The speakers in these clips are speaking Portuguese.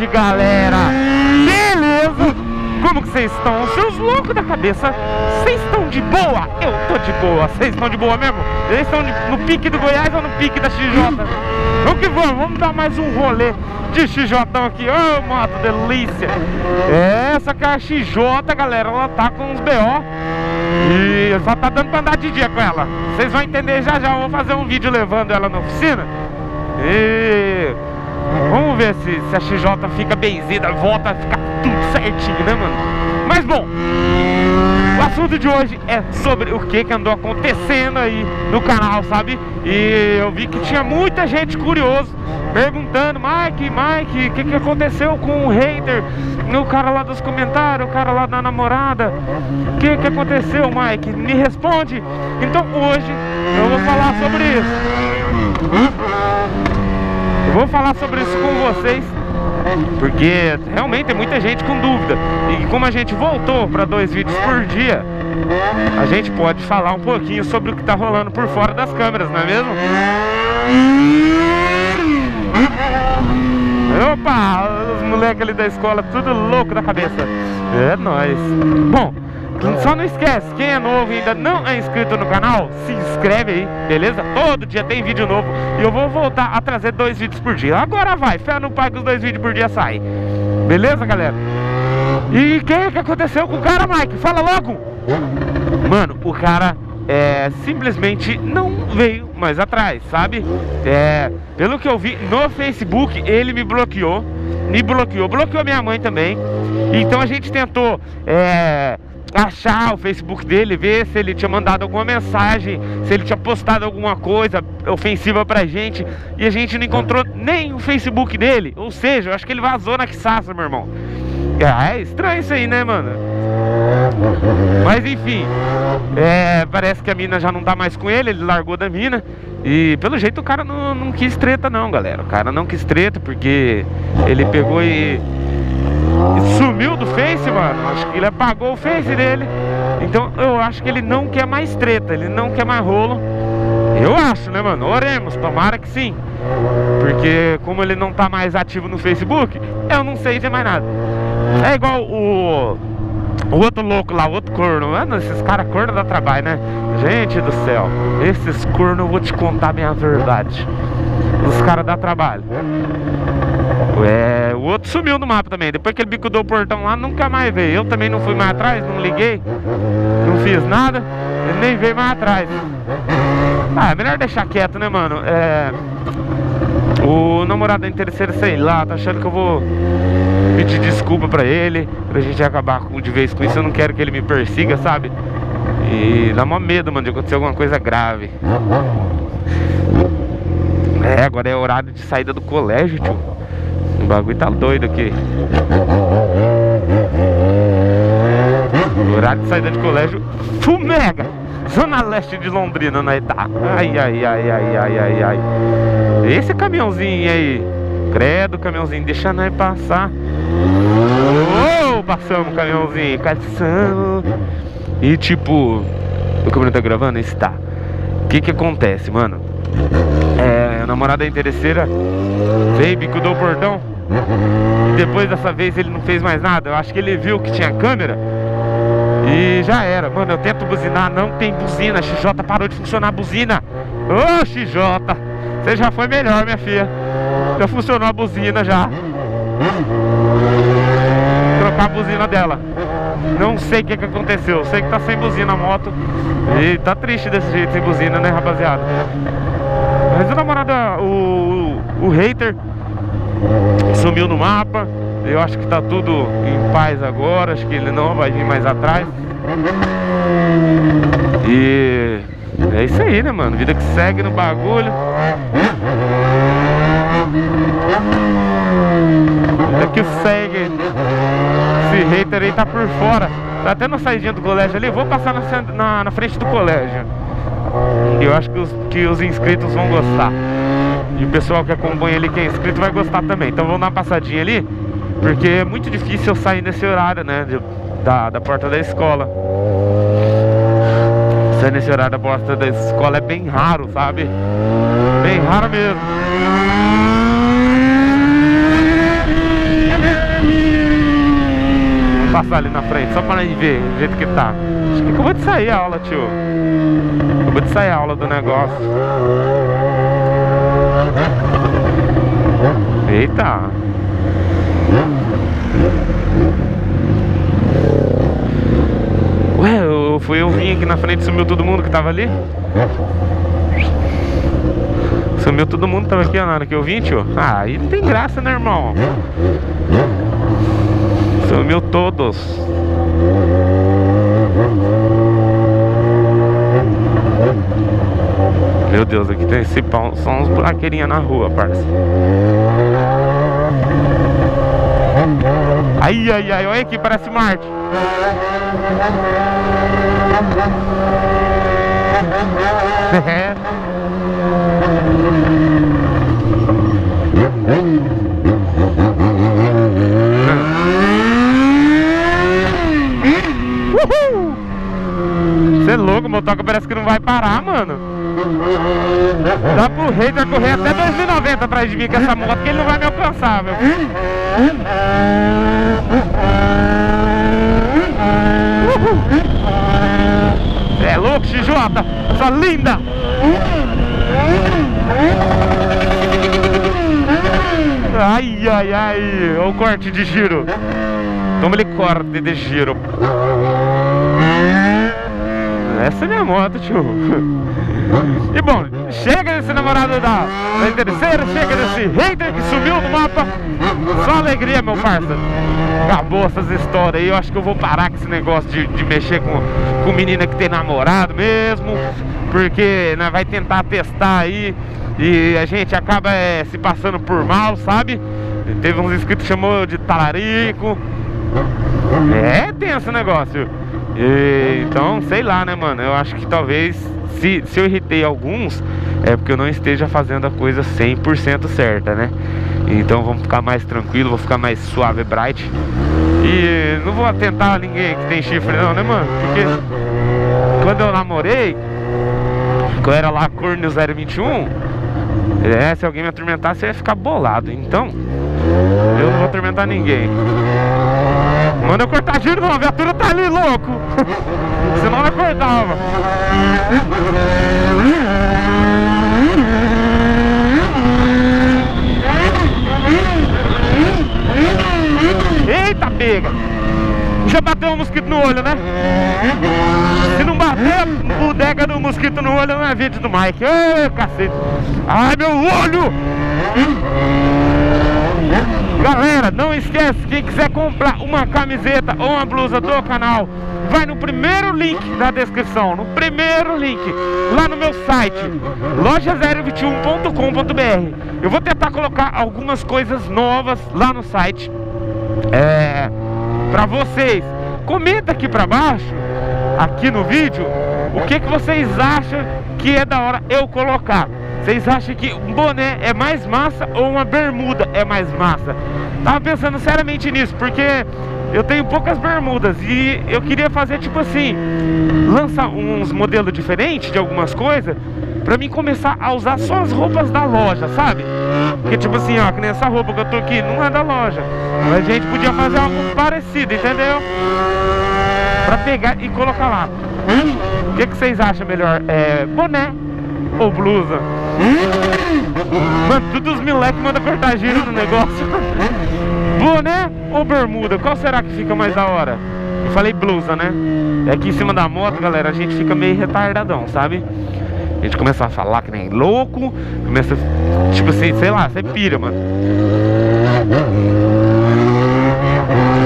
tarde, galera! Beleza? Como que vocês estão? Seus loucos da cabeça! Vocês estão de boa? Eu tô de boa! Vocês estão de boa mesmo? Vocês estão no pique do Goiás ou no pique da XJ? Vamos que vamos! Vamos dar mais um rolê de XJ aqui! Ô, mato, delícia! É, essa que é a XJ, galera! Ela tá com uns BO e só tá dando pra andar de dia com ela! Vocês vão entender já já! Eu vou fazer um vídeo levando ela na oficina e... vamos ver se a XJ fica benzida, volta, fica tudo certinho, né, mano? Mas, bom, o assunto de hoje é sobre o que andou acontecendo aí no canal, sabe? E eu vi que tinha muita gente curiosa perguntando: Mike, o que aconteceu com o hater? O cara lá dos comentários, o cara lá da namorada. O que aconteceu, Mike? Me responde. Então, hoje, eu vou falar sobre isso. Vou falar sobre isso com vocês, porque realmente tem muita gente com dúvida. E como a gente voltou para 2 vídeos por dia, a gente pode falar um pouquinho sobre o que tá rolando por fora das câmeras, não é mesmo? Opa, os moleques ali da escola, tudo louco da cabeça. É nóis. Bom, só não esquece, quem é novo e ainda não é inscrito no canal, se inscreve aí, beleza? Todo dia tem vídeo novo e eu vou voltar a trazer 2 vídeos por dia. Agora vai, fé no pai que os 2 vídeos por dia saem. Beleza, galera? E o que aconteceu com o cara, Mike? Fala logo! Mano, o cara simplesmente não veio mais atrás, sabe? Pelo que eu vi no Facebook, ele me bloqueou minha mãe também. Então a gente tentou... achar o Facebook dele, ver se ele tinha mandado alguma mensagem, se ele tinha postado alguma coisa ofensiva pra gente, e a gente não encontrou nem o Facebook dele. Ou seja, eu acho que ele vazou na quiçaça, meu irmão. É estranho isso aí, né, mano? Mas enfim, parece que a mina já não tá mais com ele largou da mina. E pelo jeito o cara não quis treta não, galera. O cara não quis treta porque ele pegou e sumiu do Face, mano. Acho que ele apagou o Face dele. Então eu acho que ele não quer mais treta, ele não quer mais rolo. Eu acho, né, mano? Oremos, tomara que sim. Porque como ele não tá mais ativo no Facebook, eu não sei dizer mais nada. É igual o outro louco lá, o outro corno. Mano, esses caras corno dá trabalho, né? Gente do céu, esses corno, eu vou te contar a minha verdade. Os caras dá trabalho. O outro sumiu do mapa também. Depois que ele bicudou o portão lá, nunca mais veio. Eu também não fui mais atrás, não liguei, não fiz nada. Ele nem veio mais atrás. Ah, é melhor deixar quieto, né, mano? O namorado da interesseira, sei lá, tá achando que eu vou pedir desculpa pra ele, pra gente acabar de vez com isso. Eu não quero que ele me persiga, sabe? E dá mó medo, mano, de acontecer alguma coisa grave. Agora é horário de saída do colégio, tio. O bagulho tá doido aqui. O horário de saída de colégio, Fumega, Zona Leste de Londrina, na Itá. Ai. Esse caminhãozinho aí, credo, caminhãozinho, deixa nós passar. Oh, passamos, caminhãozinho, caçando. E tipo, o câmera tá gravando? Está. O que acontece, mano? A namorada interesseira veio, bicudou o portão. E depois dessa vez ele não fez mais nada. Eu acho que ele viu que tinha câmera e já era. Mano, eu tento buzinar, não tem buzina. A XJ parou de funcionar a buzina. Ô, XJ, você já foi melhor, minha filha. Já funcionou a buzina já. Trocar a buzina dela. Não sei o que aconteceu. Sei que tá sem buzina a moto. E tá triste desse jeito sem buzina, né, rapaziada? Mas o namorado, o hater, sumiu no mapa. Eu acho que tá tudo em paz agora. Acho que ele não vai vir mais atrás. E é isso aí, né, mano? Vida que segue no bagulho. Vida que segue. Esse hater aí tá por fora. Tá até na saidinha do colégio ali. Vou passar na frente do colégio. Eu acho que os inscritos vão gostar. E o pessoal que acompanha ali, que é inscrito, vai gostar também. Então vamos dar uma passadinha ali, porque é muito difícil eu sair nesse horário, né, da porta da escola. Sair nesse horário da porta da escola é bem raro, sabe? Bem raro mesmo. Passar ali na frente, só pra gente ver o jeito que tá. Acho que acabou de sair a aula, tio. Acabou de sair a aula do negócio. Eita. Ué, eu vim aqui na frente e sumiu todo mundo que tava ali. Sumiu todo mundo que tava aqui, ó, na hora que eu vim, tio. Ah, aí não tem graça, né, irmão? Sumiu todos. Meu Deus, aqui tem esse pão. São uns buraqueirinhas na rua, parça. Ai, ai, ai, olha aqui, parece Marte. É. Uhul! Você é louco, o motoca parece que não vai parar, mano. Dá pro rei, vai correr até 2090 atrás de mim com essa moto, que ele não vai me alcançar, meu. Uhul. É louco, XJ, essa linda. Ai, ai, ai, olha o corte de giro. Toma ele, corte de giro. Essa é minha moto, tio. E bom, chega desse namorado da interesseira, chega desse hater que sumiu do mapa. Só alegria, meu parça. Acabou essas histórias aí. Eu acho que eu vou parar com esse negócio de mexer com menina que tem namorado mesmo. Porque, né, vai tentar testar aí e a gente acaba se passando por mal, sabe? Teve uns inscritos que chamou de talarico. É tenso o negócio. E, então, sei lá, né, mano? Eu acho que talvez, se eu irritei alguns, é porque eu não esteja fazendo a coisa 100% certa, né? Então vamos ficar mais tranquilo, vou ficar mais suave, bright. E não vou atentar a ninguém que tem chifre não, né, mano? Porque quando eu namorei, que eu era lá corno 021, se alguém me atormentasse eu ia ficar bolado. Então eu não vou atormentar ninguém. Manda eu cortar giro não, a viatura tá ali, louco. Senão eu acordava. Eita, pega. Já bateu um mosquito no olho, né? Se não bater a bodega do mosquito no olho, não é vídeo do Mike. Ô, cacete. Ai, meu olho. Galera, não esquece, quem quiser comprar uma camiseta ou uma blusa do canal, vai no primeiro link da descrição, no primeiro link, lá no meu site, loja021.com.br. Eu vou tentar colocar algumas coisas novas lá no site, pra vocês. Comenta aqui pra baixo, aqui no vídeo, o que vocês acham que é da hora eu colocar. Vocês acham que um boné é mais massa ou uma bermuda é mais massa? Tava pensando seriamente nisso, porque eu tenho poucas bermudas e eu queria fazer tipo assim, lançar uns modelos diferentes de algumas coisas, pra mim começar a usar só as roupas da loja, sabe? Porque tipo assim, ó, que nem essa roupa que eu tô aqui, não é da loja, mas a gente podia fazer algo parecido, entendeu? Pra pegar e colocar lá. O que vocês acham melhor? Boné ou blusa? Mano, todos os moleques mandam cortar giro no negócio. Boné ou bermuda? Qual será que fica mais da hora? Eu falei blusa, né? É que em cima da moto, galera, a gente fica meio retardadão, sabe? A gente começa a falar que nem louco. Começa, tipo assim, sei lá, você pira, mano.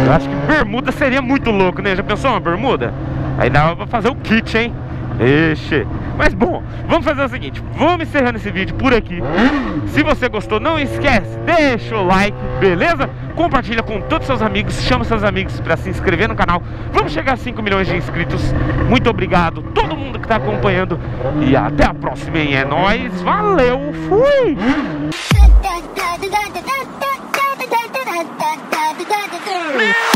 Eu acho que bermuda seria muito louco, né? Já pensou uma bermuda? Aí dava pra fazer o kit, hein? Ixi. Mas bom, vamos fazer o seguinte, vamos encerrando esse vídeo por aqui. Se você gostou, não esquece, deixa o like, beleza? Compartilha com todos os seus amigos, chama seus amigos para se inscrever no canal. Vamos chegar a 5 milhões de inscritos. Muito obrigado, todo mundo que tá acompanhando. E até a próxima, hein? É nóis, valeu, fui! Meu!